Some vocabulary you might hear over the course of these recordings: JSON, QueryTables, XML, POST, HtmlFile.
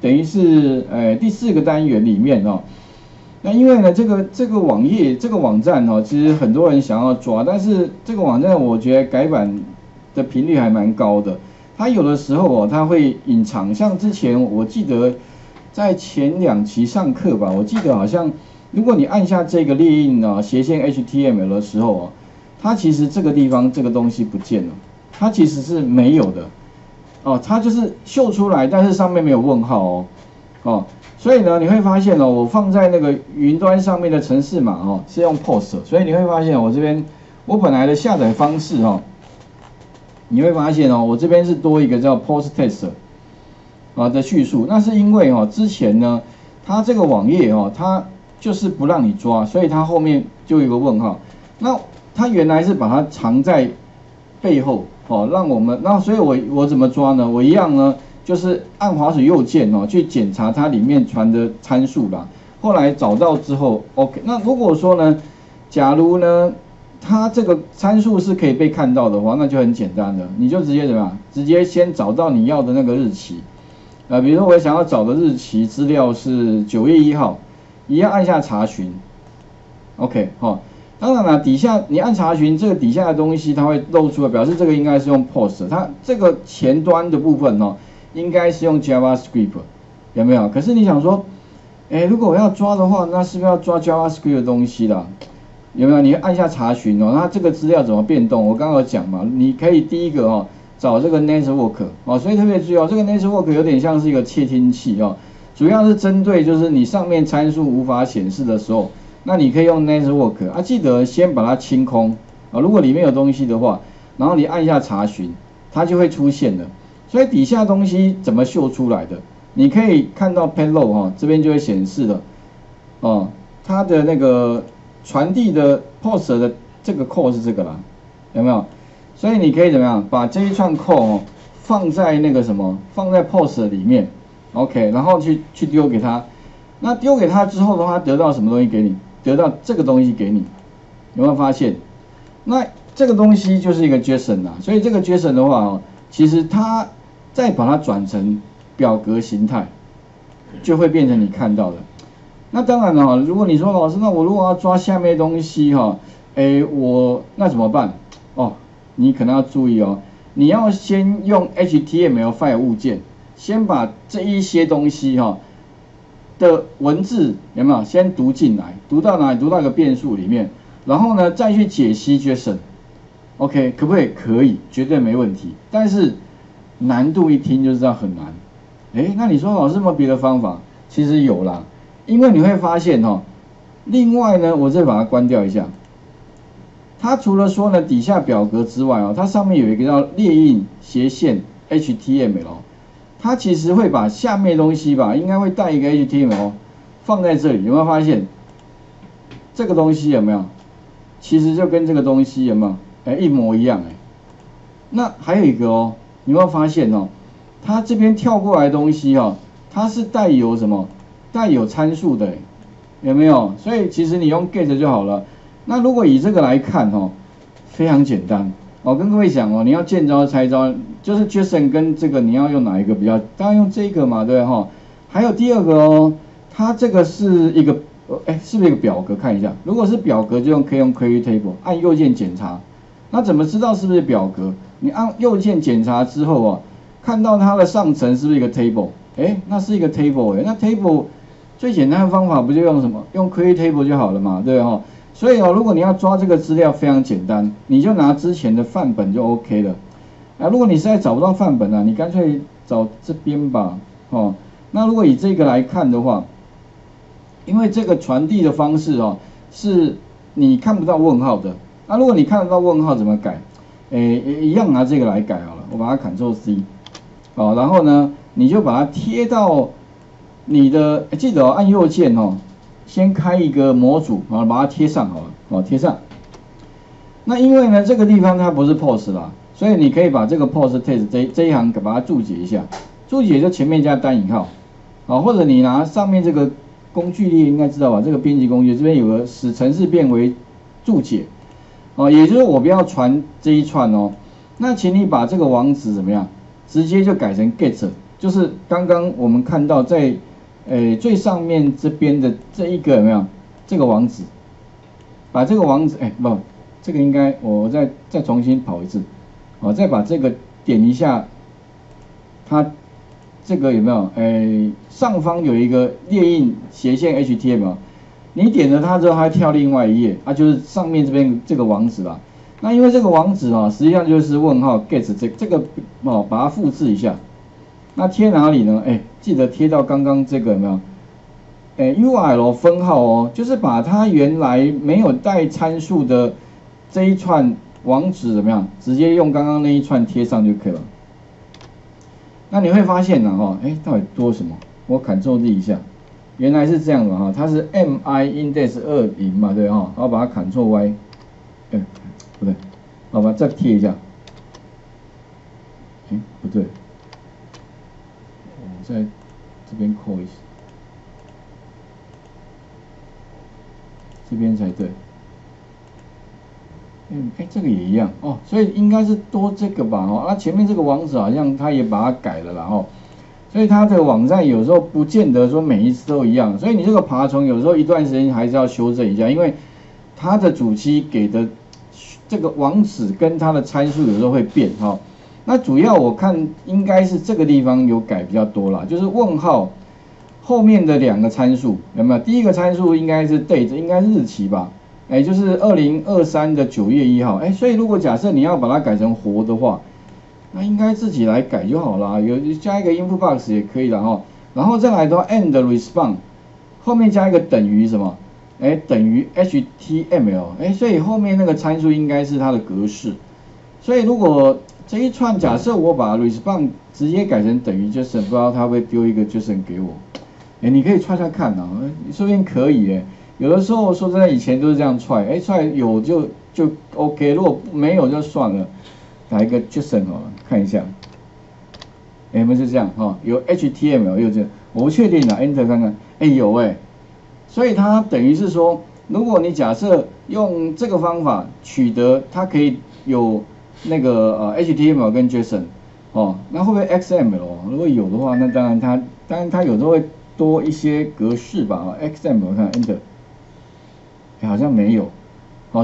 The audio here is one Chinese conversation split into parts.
等于是第四个单元里面哦。那因为呢，这个网页这个网站哦，其实很多人想要抓，但是这个网站我觉得改版的频率还蛮高的。它有的时候哦，它会隐藏，像之前我记得在前2期上课吧，我记得好像如果你按下这个列印啊斜线 HTML 的时候啊，它其实这个地方这个东西不见了，它其实是没有的哦，它就是秀出来，但是上面没有问号哦哦。 所以呢，你会发现哦，我放在那个云端上面的程式码哦，是用 POST， 所以你会发现我这边我本来的下载方式哦，你会发现哦，我这边是多一个叫 POST Test 啊的叙述，那是因为哦，之前呢，它这个网页哦，它就是不让你抓，所以它后面就有一个问号，那它原来是把它藏在背后哦，让我们那所以我怎么抓呢？我一样呢。 就是按滑鼠右键哦，去检查它里面传的参数啦。后来找到之后 ，OK。那如果说呢，假如呢，它这个参数是可以被看到的话，那就很简单的，你就直接怎么样？直接先找到你要的那个日期。比如说我想要找的日期资料是9月1号，一样按下查询 ，OK 哦。当然了，底下你按查询这个底下的东西，它会露出来，表示这个应该是用 POST。它这个前端的部分哦。 应该是用 JavaScript， 有没有？可是你想说，哎，如果我要抓的话，那是不是要抓 JavaScript 的东西啦？有没有？你按下查询哦，那这个资料怎么变动？我刚刚有讲嘛，你可以第一个哦找这个 network 哦，所以特别注意哦，这个 network 有点像是一个窃听器哦，主要是针对就是你上面参数无法显示的时候，那你可以用 network 啊，记得先把它清空啊、哦，如果里面有东西的话，然后你按下查询，它就会出现了。 所以底下东西怎么秀出来的？你可以看到 payload 哈、哦，这边就会显示了，哦，它的那个传递的 post 的这个 call 是这个啦，有没有？所以你可以怎么样把这一串 call、哦、放在那个什么，放在 post 里面 ，OK， 然后去丢给他，那丢给他之后的话，得到什么东西给你？得到这个东西给你，有没有发现？那这个东西就是一个 JSON 啦，所以这个 JSON 的话哦，其实它 再把它转成表格形态，就会变成你看到的。那当然了、哦，如果你说老师，那我如果要抓下面的东西哈、哦，哎，我那怎么办？哦，你可能要注意哦，你要先用 HTMLFile 物件，先把这一些东西哈、哦、的文字有没有先读进来，读到哪里？读到一个变数里面，然后呢再去解析 JSON。OK， 可不可以？可以，绝对没问题。但是 难度一听就知道很难，哎，那你说老师有没有别的方法？其实有啦，因为你会发现哦，另外呢，我再把它关掉一下。它除了说呢底下表格之外哦，它上面有一个叫列印斜线 HTML， 它其实会把下面东西吧，应该会带一个 HTML 放在这里，有没有发现？这个东西有没有？其实就跟这个东西有没有？哎，一模一样哎。那还有一个哦。 你有没有发现哦？它这边跳过来的东西哦，它是带有什么？带有参数的，有没有？所以其实你用 get 就好了。那如果以这个来看哦，非常简单。我跟各位讲哦，你要见招拆招，就是 JSON 跟这个你要用哪一个比较？当然用这个嘛，对哈、哦。还有第二个哦，它这个是一个，哎，是不是一个表格？看一下，如果是表格就用可以用 QueryTable， 按右键检查。 那怎么知道是不是表格？你按右键检查之后啊，看到它的上层是不是一个 table？ 哎，那是一个 table 哎，那 table 最简单的方法不就用什么？用 QueryTable 就好了嘛，对哈、哦。所以哦，如果你要抓这个资料非常简单，你就拿之前的范本就 OK 了。啊，如果你实在找不到范本啊，你干脆找这边吧，哦。那如果以这个来看的话，因为这个传递的方式哦，是你看不到问号的。 那、啊、如果你看得到问号怎么改？诶，一样拿这个来改好了。我把它 Ctrl+C， 哦，然后呢，你就把它贴到你的，记得、哦、按右键哦，先开一个模组，然后把它贴上好了，哦，贴上。那因为呢，这个地方它不是 POST 啦，所以你可以把这个 POST test 这一行给把它注解一下，注解就前面加单引号，哦，或者你拿上面这个工具列应该知道吧？这个编辑工具这边有个使程式变为注解。 哦，也就是我不要传这一串哦，那请你把这个网址怎么样，直接就改成 get，就是刚刚我们看到在最上面这边的这一个有没有这个网址？把这个网址不，这个应该我再重新跑一次，我再把这个点一下，它这个有没有？上方有一个列印斜线 HTML， 你点了它之后，它跳另外一页，就是上面这边这个网址啦。那因为这个网址实际上就是问号 get 这个把它复制一下。那贴哪里呢？记得贴到刚刚这个有没有？URL 分号就是把它原来没有带参数的这一串网址怎么样，直接用刚刚那一串贴上就可以了。那你会发现呢，到底多什么？我Ctrl D 一下，原来是这样的它是 MI index 20嘛，对然后把它Ctrl Y，不对，好吧，再贴一下，不对，我在这边扣一下，这边才对。这个也一样所以应该是多这个吧那前面这个网址好像他也把它改了啦所以他的网站有时候不见得说每一次都一样，所以你这个爬虫有时候一段时间还是要修正一下，因为它的主机给的这个网址跟它的参数有时候会变那主要我看应该是这个地方有改比较多啦，就是问号后面的两个参数有没有？第一个参数应该是 date， 应该是日期吧。就是2023的9月1号，所以如果假设你要把它改成活的话，那应该自己来改就好啦，有加一个 info box 也可以啦然后再来的话 ，and response 后面加一个等于什么？等于 HTML， 所以后面那个参数应该是它的格式。所以如果这一串假设我把 response 直接改成等于 JSON， 不知道它会丢一个 JSON 给我。你可以try try看啦，说不定可以有的时候说真的，以前都是这样踹，踹有就 OK， 如果没有就算了，打一个 JSON 好了，看一下，我们就这样有 HTML 又这样，我不确定了 ，Enter 看看，有所以它等于是说，如果你假设用这个方法取得，它可以有那个HTML 跟 JSON 那会不会 XML？ 如果有的话，那当然它有时候会多一些格式吧XML 看 Enter。好像没有，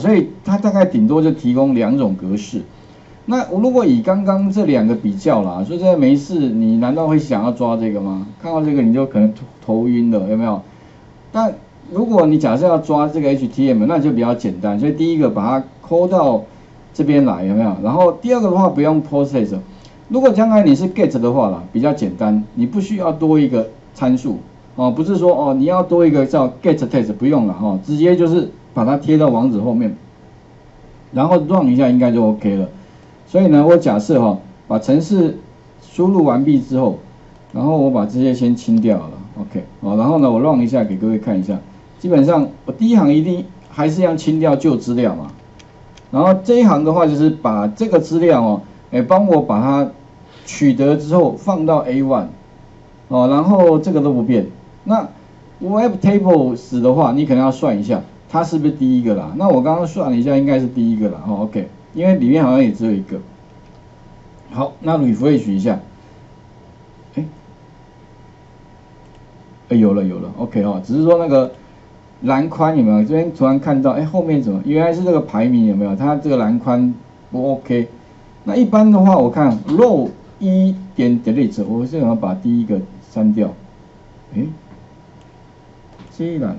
所以它大概顶多就提供两种格式。那如果以刚刚这两个比较啦，所以这没事，你难道会想要抓这个吗？看到这个你就可能头晕了，有没有？但如果你假设要抓这个 HTML， 那就比较简单。所以第一个把它抠到这边来，有没有？然后第二个的话不用 process。如果将来你是 get 的话啦，比较简单，你不需要多一个参数。不是说你要多一个叫 get text 不用了直接就是把它贴到网址后面，然后 run 一下应该就 OK 了。所以呢，我假设把程式输入完毕之后，然后我把这些先清掉了 ，OK 然后呢，我 run 一下给各位看一下，基本上我第一行一定还是要清掉旧资料嘛，然后这一行的话就是把这个资料帮我把它取得之后放到 A1 然后这个都不变。那 WebTables 的话，你可能要算一下，它是不是第一个啦？那我刚刚算了一下，应该是第一个啦。OK， 因为里面好像也只有一个。好，那 refresh 一下，有了 ，OK 只是说那个栏宽有没有？这边突然看到，后面怎么？原来是这个排名有没有？它这个栏宽不 OK。那一般的话，我看 row 1点 delete， 我是想要把第一个删掉。这一栏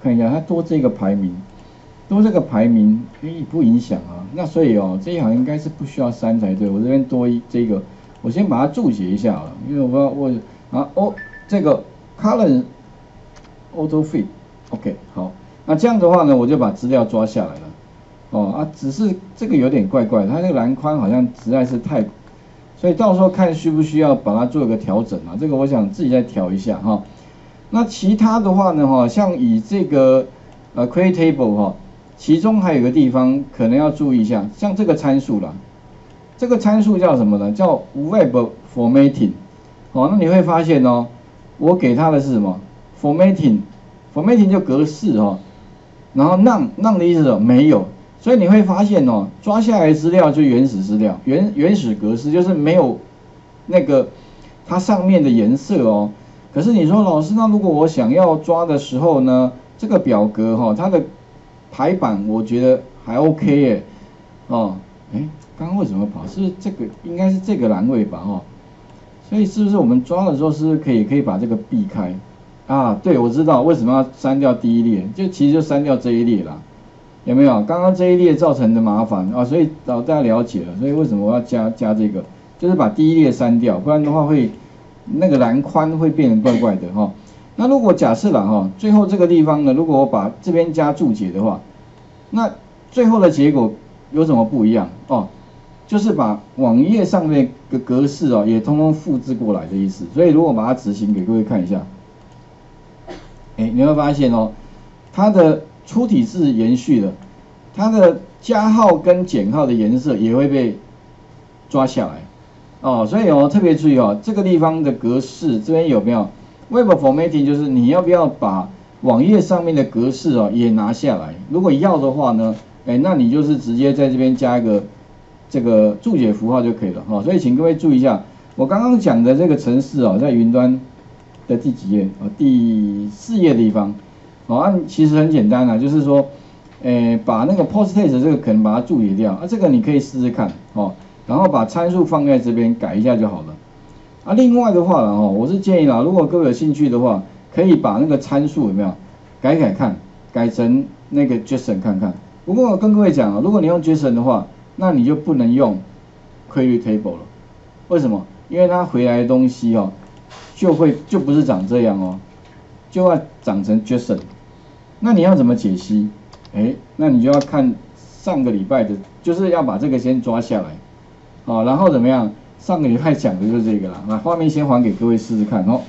看一下，它多这个排名，不影响啊。那所以这一行应该是不需要删才对。我这边多一这个，我先把它注解一下好了，因为这个 column auto fit OK 好。那这样的话呢，我就把资料抓下来了。只是这个有点怪怪的，它这个栏宽好像实在是太，所以到时候看需不需要把它做一个调整啊。这个我想自己再调一下那其他的话呢像以这个QueryTable其中还有一个地方可能要注意一下，像这个参数啦，这个参数叫什么呢？叫 Web Formatting。那你会发现我给它的是什么 Formatting 就格式然后 None 的意思是没有，所以你会发现抓下来的资料就原始资料，原始格式就是没有那个它上面的颜色哦。可是你说老师，那如果我想要抓的时候呢，这个表格哈、哦，它的排版我觉得还 OK 耶，哦，哎，刚刚为什么跑？是这个应该是这个栏位吧，哦。所以是不是我们抓的时候是不是可以把这个避开？啊，对，我知道为什么要删掉第一列，就其实就删掉这一列啦，有没有？刚刚这一列造成的麻烦啊，所以老大家了解了，所以为什么我要加这个，就是把第一列删掉，不然的话会那个栏宽会变得怪怪的哈、哦。那如果假设啦哈，最后这个地方呢，如果我把这边加注解的话，那最后的结果有什么不一样哦？就是把网页上面的格式啊、哦，也通通复制过来的意思。所以如果把它执行给各位看一下。 哎，你会发现哦，它的粗体字延续了，它的加号跟减号的颜色也会被抓下来哦，所以哦特别注意哦，这个地方的格式这边有没有 ？Web formatting 就是你要不要把网页上面的格式哦也拿下来？如果要的话呢，哎，那你就是直接在这边加一个这个注解符号就可以了哦。所以请各位注意一下，我刚刚讲的这个程式哦，在云端。 的第几页？哦，第4页的地方。哦，啊、其实很简单啦、啊，就是说，把那个 post text 这个可能把它注解掉，啊，这个你可以试试看，哦，然后把参数放在这边改一下就好了。啊，另外的话啦，哦，我是建议啦，如果各位有兴趣的话，可以把那个参数有没有改看，改成那个 JSON 看看。不过我跟各位讲啊，如果你用 JSON 的话，那你就不能用 QueryTable 了。为什么？因为它回来的东西哦。 就不是长这样哦，就要长成 JSON。那你要怎么解析？哎，那你就要看上个礼拜的，就是要把这个先抓下来，好、哦，然后怎么样？上个礼拜讲的就是这个啦，那画面先还给各位试试看哦。